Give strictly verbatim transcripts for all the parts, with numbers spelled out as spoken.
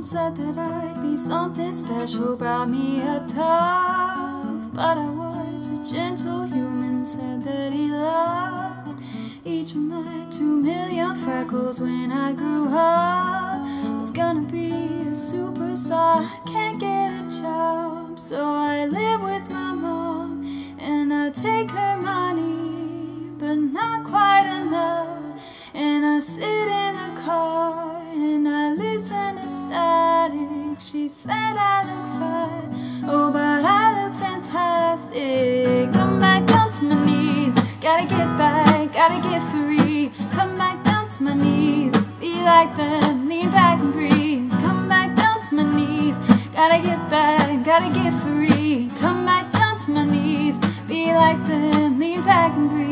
Said that I'd be something special, brought me up tough, but I was a gentle human. Said that he loved each of my two million freckles. When I grew up, was gonna be a superstar. I can't get a job, so I live with my mom, and I take her money, but not quite enough. And I sit in the car and I listen to. She said I look fine, oh but I look fantastic. Come back down to my knees, gotta get back, gotta get free. Come back down to my knees, be like them, lean back and breathe. Come back down to my knees, gotta get back, gotta get free. Come back down to my knees, be like them, lean back and breathe.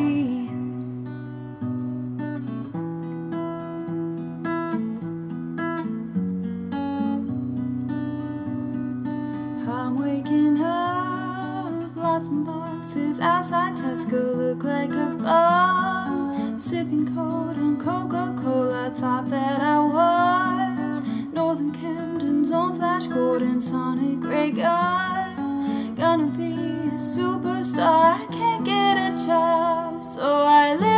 I'm waking up, blossom boxes outside Tesco look like a bum. Sipping cold on Coca-Cola, thought that I was Northern Camden's own Flash Gordon, Sonic Ray Gun. Gonna be a superstar, I can't get a job, so I live